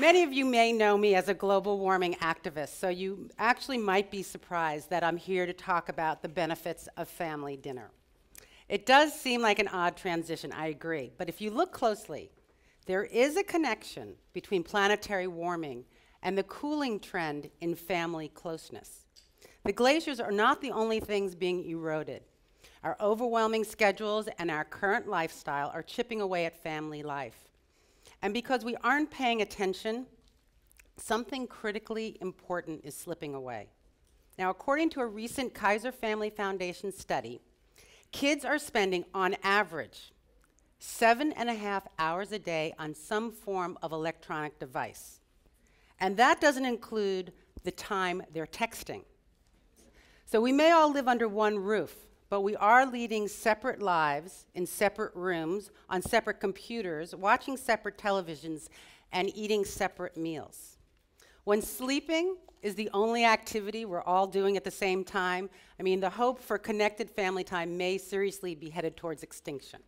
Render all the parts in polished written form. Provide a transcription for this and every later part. Many of you may know me as a global warming activist, so you actually might be surprised that I'm here to talk about the benefits of family dinner. It does seem like an odd transition, I agree, but if you look closely, there is a connection between planetary warming and the cooling trend in family closeness. The glaciers are not the only things being eroded. Our overwhelming schedules and our current lifestyle are chipping away at family life. And because we aren't paying attention, something critically important is slipping away. Now, according to a recent Kaiser Family Foundation study, kids are spending, on average, 7.5 hours a day on some form of electronic device. And that doesn't include the time they're texting. So we may all live under one roof, but we are leading separate lives in separate rooms, on separate computers, watching separate televisions, and eating separate meals. When sleeping is the only activity we're all doing at the same time, I mean, the hope for connected family time may seriously be headed towards extinction.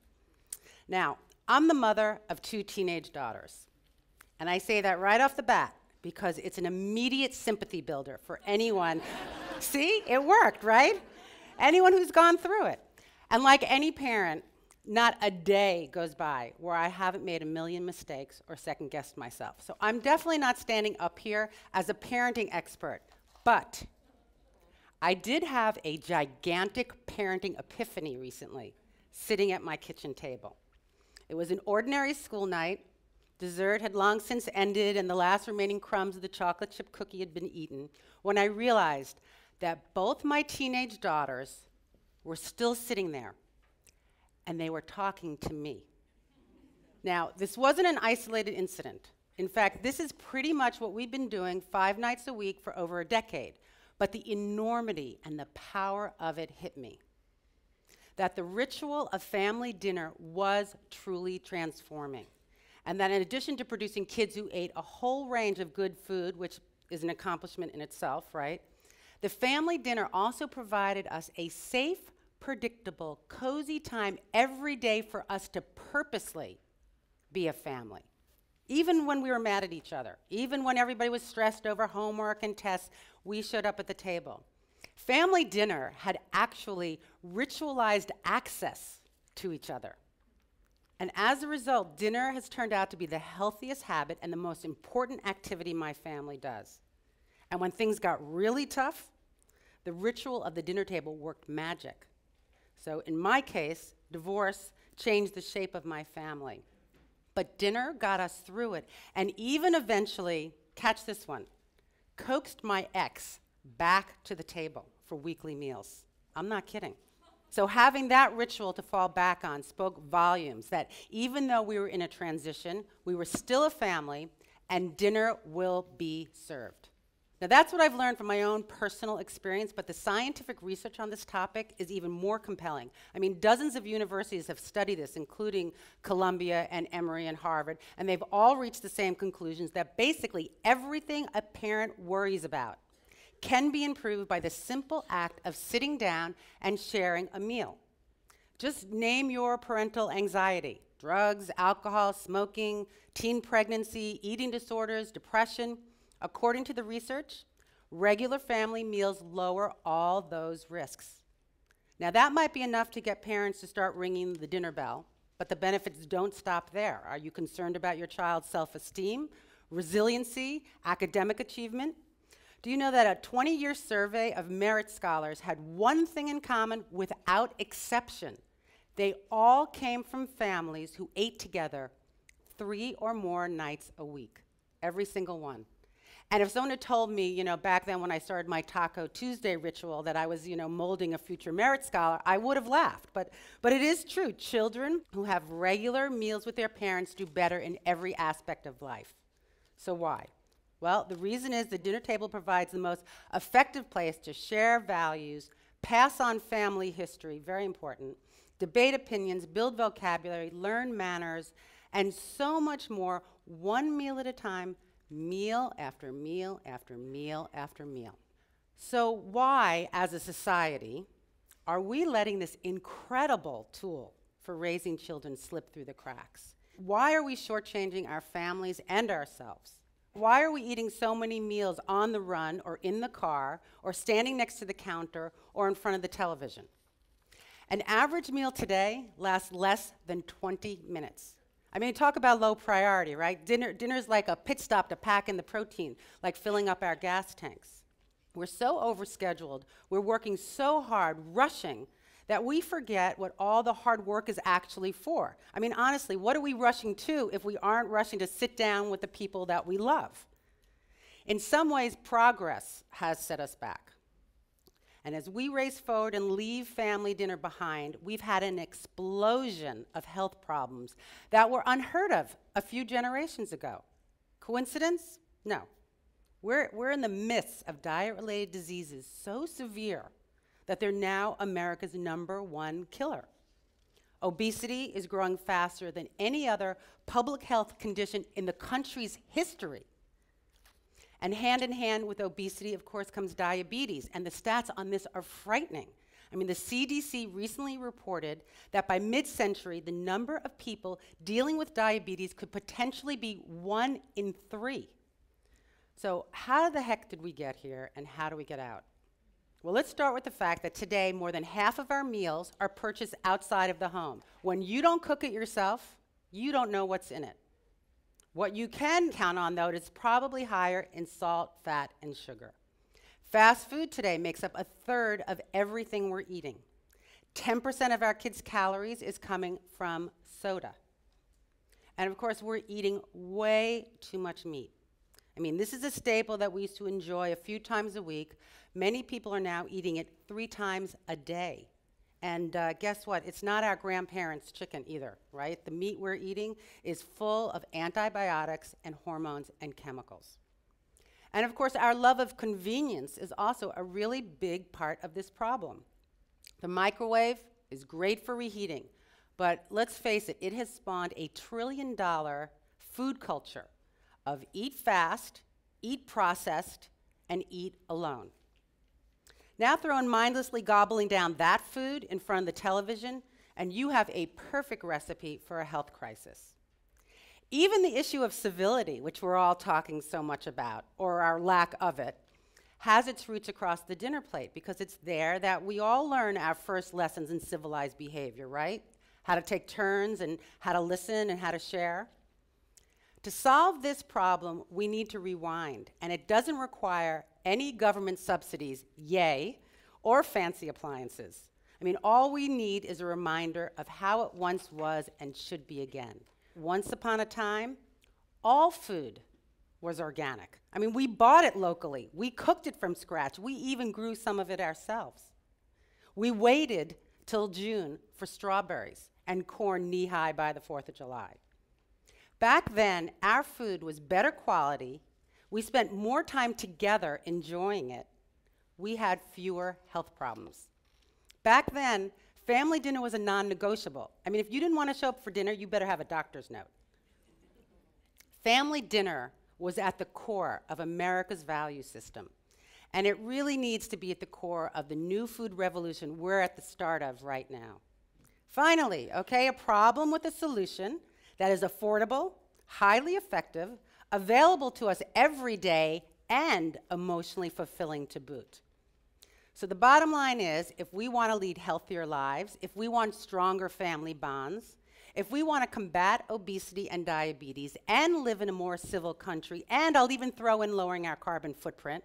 Now, I'm the mother of 2 teenage daughters, and I say that right off the bat because it's an immediate sympathy builder for anyone. See, it worked, right? Anyone who's gone through it. And like any parent, not a day goes by where I haven't made a million mistakes or second-guessed myself. So I'm definitely not standing up here as a parenting expert, but I did have a gigantic parenting epiphany recently, sitting at my kitchen table. It was an ordinary school night. Dessert had long since ended, and the last remaining crumbs of the chocolate chip cookie had been eaten, when I realized that both my teenage daughters were still sitting there, and they were talking to me. Now, this wasn't an isolated incident. In fact, this is pretty much what we've been doing 5 nights a week for over a decade. But the enormity and the power of it hit me. That the ritual of family dinner was truly transforming. And that in addition to producing kids who ate a whole range of good food, which is an accomplishment in itself, right? The family dinner also provided us a safe, predictable, cozy time every day for us to purposely be a family. Even when we were mad at each other, even when everybody was stressed over homework and tests, we showed up at the table. Family dinner had actually ritualized access to each other. And as a result, dinner has turned out to be the healthiest habit and the most important activity my family does. And when things got really tough, the ritual of the dinner table worked magic. So in my case, divorce changed the shape of my family. But dinner got us through it, and even eventually, catch this one, coaxed my ex back to the table for weekly meals. I'm not kidding. So having that ritual to fall back on spoke volumes that even though we were in a transition, we were still a family, and dinner will be served. Now, that's what I've learned from my own personal experience, but the scientific research on this topic is even more compelling. I mean, dozens of universities have studied this, including Columbia and Emory and Harvard, and they've all reached the same conclusions that basically everything a parent worries about can be improved by the simple act of sitting down and sharing a meal. Just name your parental anxiety: drugs, alcohol, smoking, teen pregnancy, eating disorders, depression. According to the research, regular family meals lower all those risks. Now, that might be enough to get parents to start ringing the dinner bell, but the benefits don't stop there. Are you concerned about your child's self-esteem, resiliency, academic achievement? Do you know that a 20-year survey of merit scholars had one thing in common without exception? They all came from families who ate together 3 or more nights a week, every single one. And if someone had told me, you know, back then when I started my Taco Tuesday ritual that I was, you know, molding a future merit scholar, I would have laughed. But it is true. Children who have regular meals with their parents do better in every aspect of life. So why? Well, the reason is the dinner table provides the most effective place to share values, pass on family history, very important, debate opinions, build vocabulary, learn manners, and so much more one meal at a time, meal after meal after meal after meal. So why, as a society, are we letting this incredible tool for raising children slip through the cracks? Why are we shortchanging our families and ourselves? Why are we eating so many meals on the run or in the car or standing next to the counter or in front of the television? An average meal today lasts less than 20 minutes. I mean, talk about low priority, right? Dinner's like a pit stop to pack in the protein, like filling up our gas tanks. We're so overscheduled, we're working so hard, rushing, that we forget what all the hard work is actually for. I mean, honestly, what are we rushing to if we aren't rushing to sit down with the people that we love? In some ways, progress has set us back. And as we race forward and leave family dinner behind, we've had an explosion of health problems that were unheard of a few generations ago. Coincidence? No. We're in the midst of diet-related diseases so severe that they're now America's #1 killer. Obesity is growing faster than any other public health condition in the country's history. And hand in hand with obesity, of course, comes diabetes, and the stats on this are frightening. I mean, the CDC recently reported that by mid-century, the number of people dealing with diabetes could potentially be 1 in 3. So how the heck did we get here, and how do we get out? Well, let's start with the fact that today more than half of our meals are purchased outside of the home. When you don't cook it yourself, you don't know what's in it. What you can count on, though, is probably higher in salt, fat, and sugar. Fast food today makes up 1/3 of everything we're eating. 10% of our kids' calories is coming from soda. And of course, we're eating way too much meat. I mean, this is a staple that we used to enjoy a few times a week. Many people are now eating it 3 times a day. And guess what? It's not our grandparents' chicken either, right? The meat we're eating is full of antibiotics and hormones and chemicals. And of course, our love of convenience is also a really big part of this problem. The microwave is great for reheating, but let's face it, it has spawned a $1 trillion food culture of eat fast, eat processed, and eat alone. Now throw in mindlessly gobbling down that food in front of the television, and you have a perfect recipe for a health crisis. Even the issue of civility, which we're all talking so much about, or our lack of it, has its roots across the dinner plate, because it's there that we all learn our first lessons in civilized behavior, right? How to take turns, and how to listen, and how to share. To solve this problem, we need to rewind, and it doesn't require any government subsidies, yay, or fancy appliances. I mean, all we need is a reminder of how it once was and should be again. Once upon a time, all food was organic. I mean, we bought it locally. We cooked it from scratch. We even grew some of it ourselves. We waited till June for strawberries and corn knee-high by the 4th of July. Back then, our food was better quality, we spent more time together enjoying it, we had fewer health problems. Back then, family dinner was a non-negotiable. I mean, if you didn't want to show up for dinner, you better have a doctor's note. Family dinner was at the core of America's value system, and it really needs to be at the core of the new food revolution we're at the start of right now. Finally, okay, a problem with a solution that is affordable, highly effective, available to us every day, and emotionally fulfilling to boot. So the bottom line is, if we want to lead healthier lives, if we want stronger family bonds, if we want to combat obesity and diabetes and live in a more civil country, and I'll even throw in lowering our carbon footprint,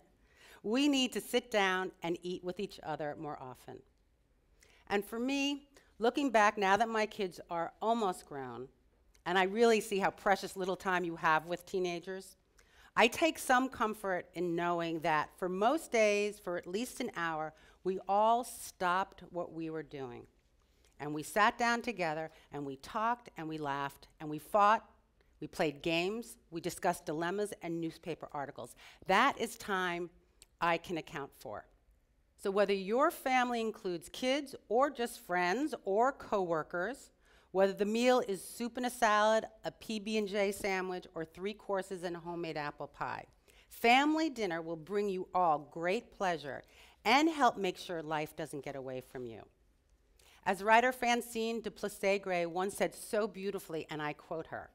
we need to sit down and eat with each other more often. And for me, looking back now that my kids are almost grown, and I really see how precious little time you have with teenagers, I take some comfort in knowing that for most days, for at least an hour, we all stopped what we were doing. And we sat down together, and we talked, and we laughed, and we fought, we played games, we discussed dilemmas and newspaper articles. That is time I can account for. So whether your family includes kids, or just friends, or coworkers, whether the meal is soup and a salad, a PB&J sandwich, or 3 courses and a homemade apple pie. Family dinner will bring you all great pleasure and help make sure life doesn't get away from you. As writer Francine DuPlessix Gray once said so beautifully, and I quote her,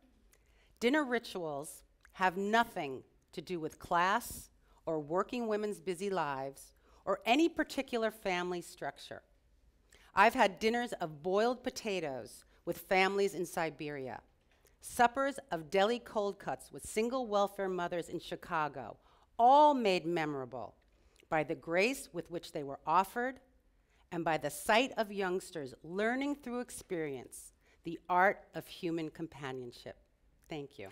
"Dinner rituals have nothing to do with class or working women's busy lives or any particular family structure. I've had dinners of boiled potatoes with families in Siberia, suppers of deli cold cuts with single welfare mothers in Chicago, all made memorable by the grace with which they were offered and by the sight of youngsters learning through experience the art of human companionship." Thank you.